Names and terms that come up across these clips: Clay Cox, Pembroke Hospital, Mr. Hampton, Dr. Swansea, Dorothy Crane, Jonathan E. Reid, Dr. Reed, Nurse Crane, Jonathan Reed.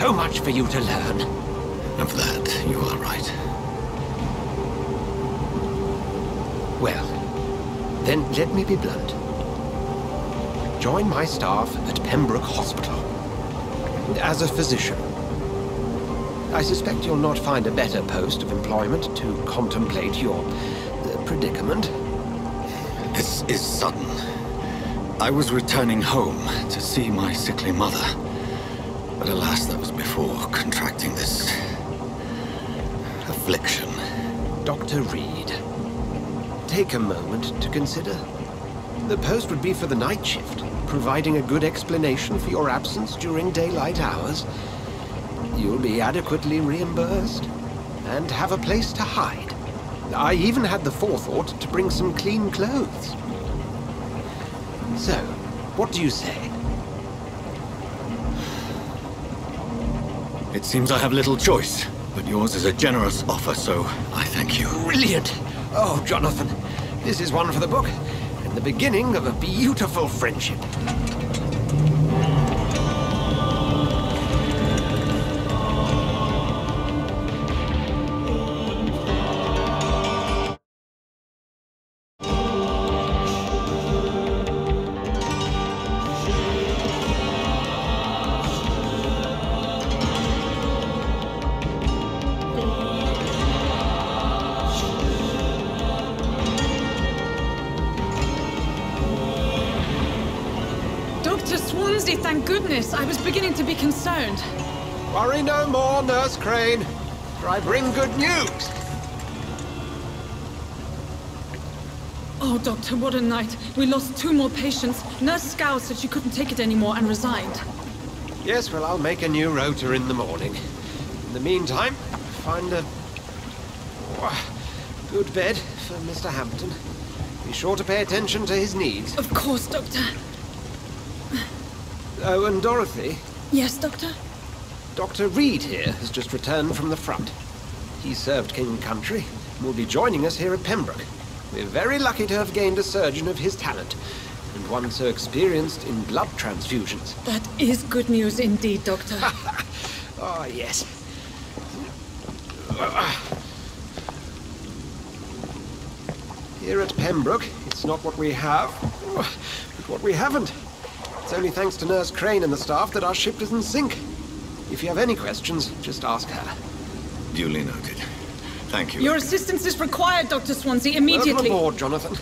So much for you to learn. Of that, you are right. Well, then let me be blunt. Join my staff at Pembroke Hospital. As a physician. I suspect you'll not find a better post of employment to contemplate your predicament. This is sudden. I was returning home to see my sickly mother. But alas, that was before contracting this affliction. Dr. Reed, take a moment to consider. The post would be for the night shift, providing a good explanation for your absence during daylight hours. You'll be adequately reimbursed, and have a place to hide. I even had the forethought to bring some clean clothes. So, what do you say? It seems I have little choice, but yours is a generous offer, so I thank you. Brilliant! Oh, Jonathan, this is one for the book, and the beginning of a beautiful friendship. I was beginning to be concerned. Worry no more, Nurse Crane, for I bring good news. Oh, Doctor, what a night. We lost 2 more patients. Nurse Scow said she couldn't take it anymore and resigned. Yes, well, I'll make a new rota in the morning. In the meantime, find a good bed for Mr. Hampton. Be sure to pay attention to his needs. Of course, Doctor. Oh, and Dorothy? Yes, Doctor? Dr. Reed here has just returned from the front. He served King Country and will be joining us here at Pembroke. We're very lucky to have gained a surgeon of his talent, and one so experienced in blood transfusions. That is good news indeed, Doctor. Oh, yes. Here at Pembroke, it's not what we have, but what we haven't. It's only thanks to Nurse Crane and the staff that our ship doesn't sink. If you have any questions, just ask her. Duly noted. Thank you. Your assistance is required, Dr. Swansea, immediately. Welcome aboard, Jonathan.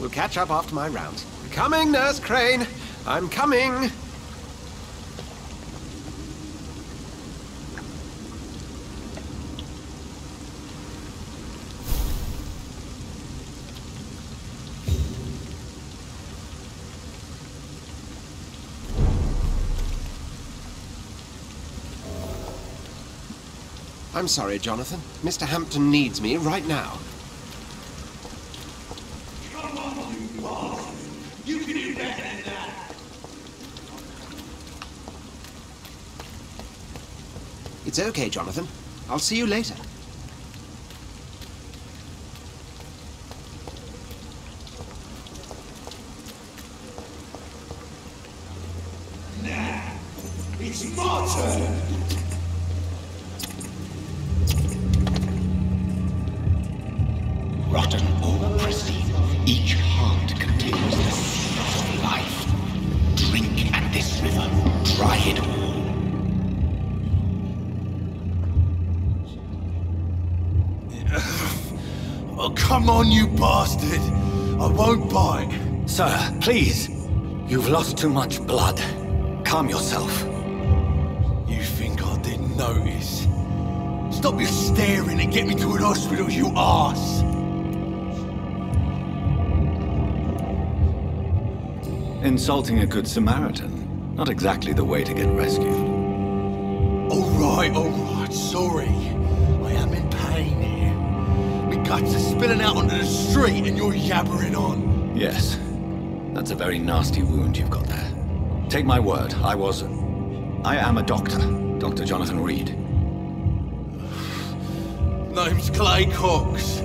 We'll catch up after my rounds. Coming, Nurse Crane. I'm coming. I'm sorry, Jonathan. Mr. Hampton needs me right now. Come on, you boss. You can do better than that. It's okay, Jonathan. I'll see you later. Now, it's my turn. Rotten or pristine, each heart contains the seed of life. Drink at this river, dry it all. Oh, come on, you bastard! I won't bite! Sir, please! You've lost too much blood. Calm yourself. You think I didn't notice? Stop your staring and get me to an hospital, you arse! Insulting a good Samaritan. Not exactly the way to get rescued. All right, sorry. I am in pain here. My guts are spilling out onto the street and you're yabbering on. Yes. That's a very nasty wound you've got there. Take my word, I am a doctor. Dr. Jonathan Reed. Name's Clay Cox.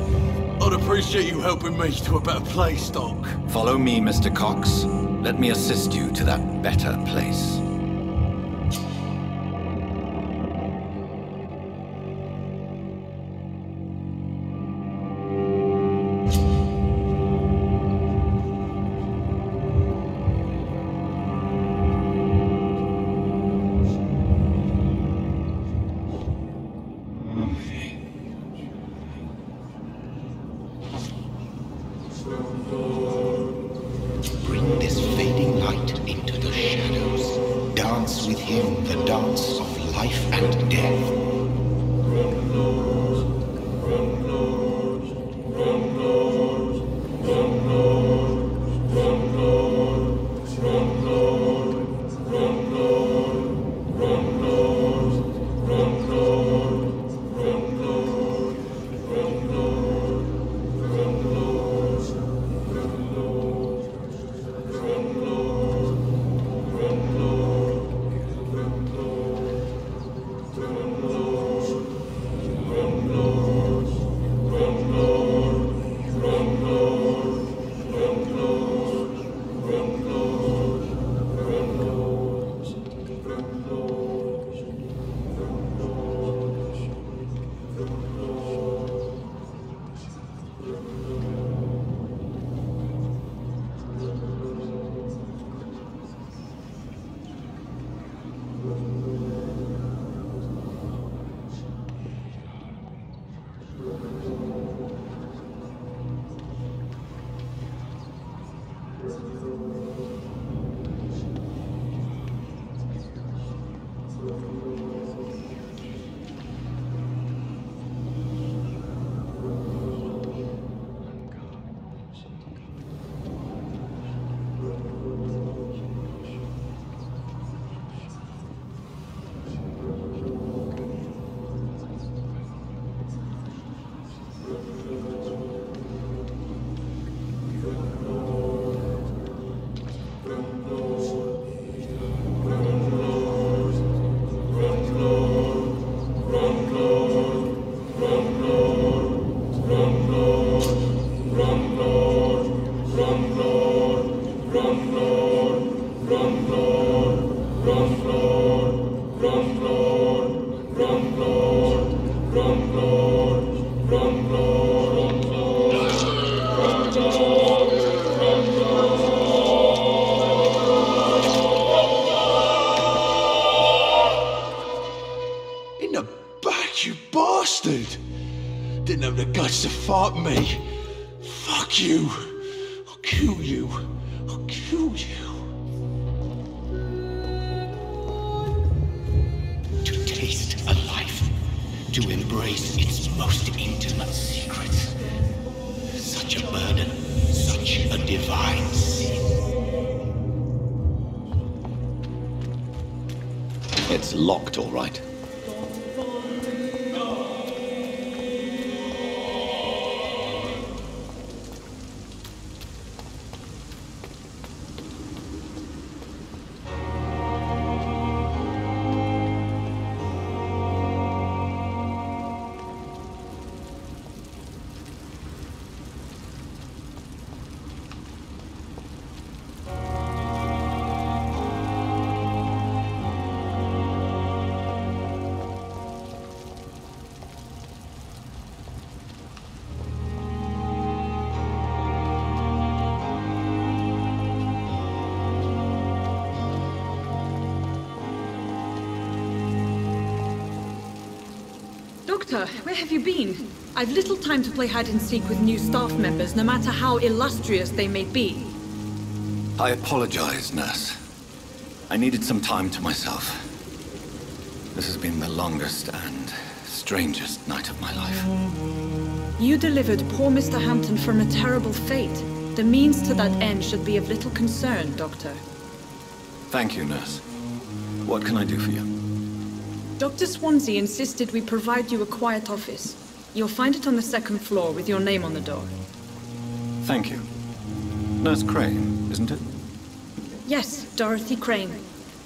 I'd appreciate you helping me to a better place, Doc. Follow me, Mr. Cox. Let me assist you to that better place. the dance of life and death. Fart me. Fuck you. I'll kill you. I'll kill you. To taste a life, to embrace its most intimate secrets. Such a burden, such a divine sin. It's locked, all right. Where have you been? I've little time to play hide and seek with new staff members, no matter how illustrious they may be. I apologize, Nurse. I needed some time to myself. This has been the longest and strangest night of my life. You delivered poor Mr. Hampton from a terrible fate. The means to that end should be of little concern, Doctor. Thank you, Nurse. What can I do for you? Dr. Swansea insisted we provide you a quiet office. You'll find it on the second floor with your name on the door. Thank you. Nurse Crane, isn't it? Yes, Dorothy Crane.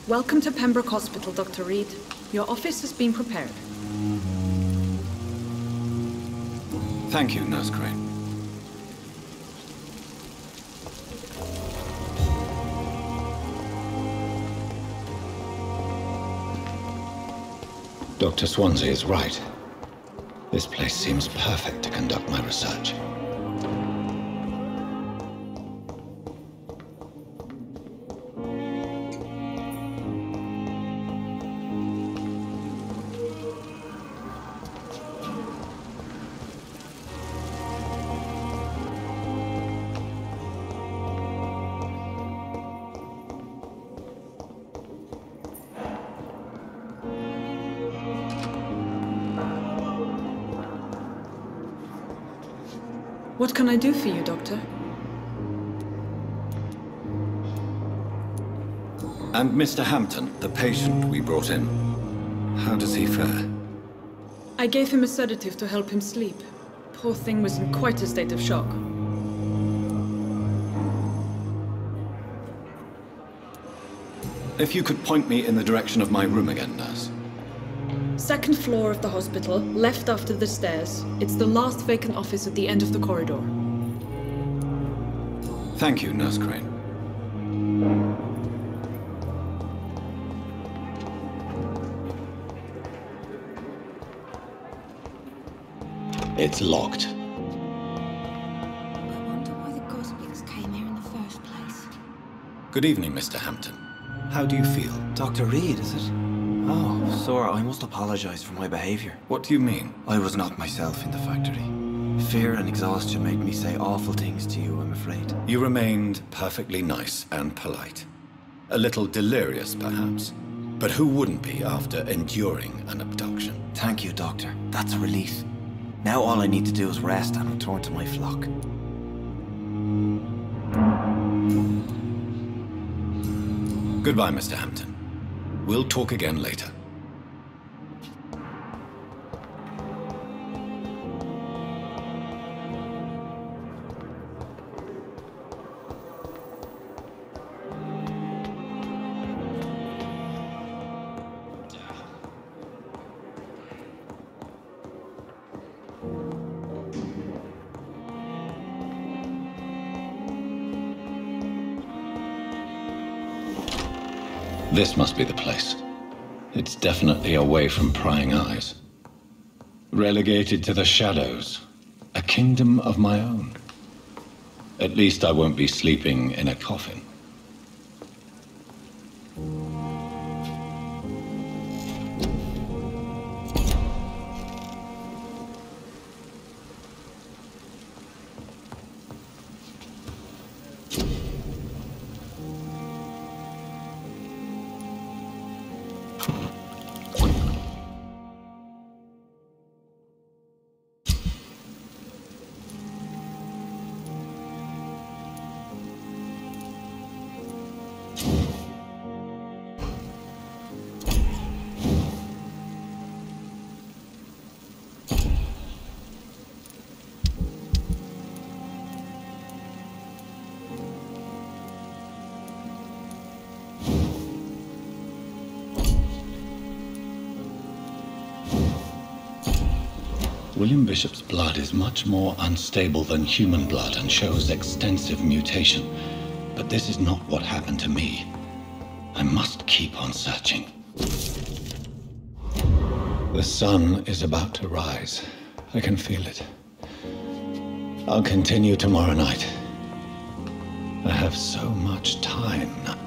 Welcome to Pembroke Hospital, Dr. Reed. Your office has been prepared. Thank you, Nurse Crane. Dr. Swansea is right. This place seems perfect to conduct my research. What can I do for you, Doctor? And Mr. Hampton, the patient we brought in. How does he fare? I gave him a sedative to help him sleep. Poor thing was in quite a state of shock. If you could point me in the direction of my room again, nurse. Second floor of the hospital, left after the stairs. It's the last vacant office at the end of the corridor. Thank you, Nurse Crane. It's locked. I wonder why the Goslings came here in the first place. Good evening, Mr. Hampton. How do you feel? Dr. Reed, is it? Oh, sir, I must apologize for my behavior. What do you mean? I was not myself in the factory. Fear and exhaustion made me say awful things to you, I'm afraid. You remained perfectly nice and polite. A little delirious, perhaps. But who wouldn't be after enduring an abduction? Thank you, Doctor. That's a relief. Now all I need to do is rest and return to my flock. Goodbye, Mr. Hampton. We'll talk again later. This must be the place. It's definitely away from prying eyes. Relegated to the shadows. A kingdom of my own. At least I won't be sleeping in a coffin. William Bishop's blood is much more unstable than human blood and shows extensive mutation. But this is not what happened to me. I must keep on searching. The sun is about to rise. I can feel it. I'll continue tomorrow night. I have so much time now.